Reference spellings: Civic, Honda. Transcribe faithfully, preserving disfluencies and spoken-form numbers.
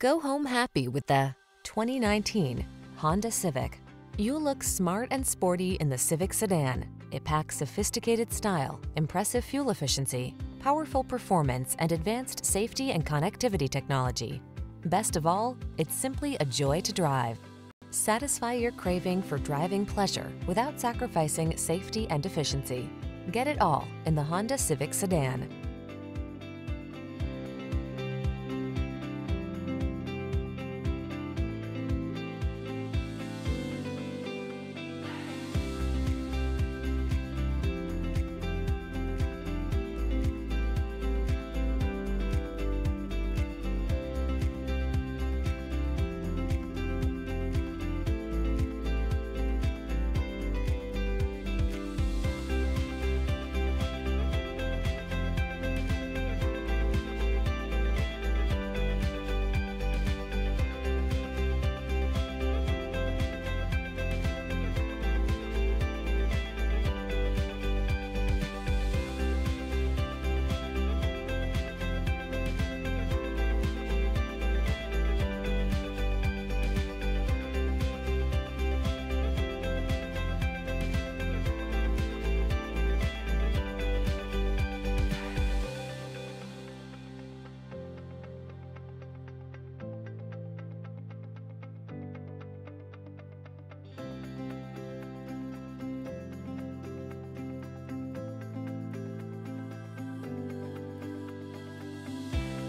Go home happy with the twenty nineteen Honda Civic. You'll look smart and sporty in the Civic sedan. It packs sophisticated style, impressive fuel efficiency, powerful performance, and advanced safety and connectivity technology. Best of all, it's simply a joy to drive. Satisfy your craving for driving pleasure without sacrificing safety and efficiency. Get it all in the Honda Civic sedan.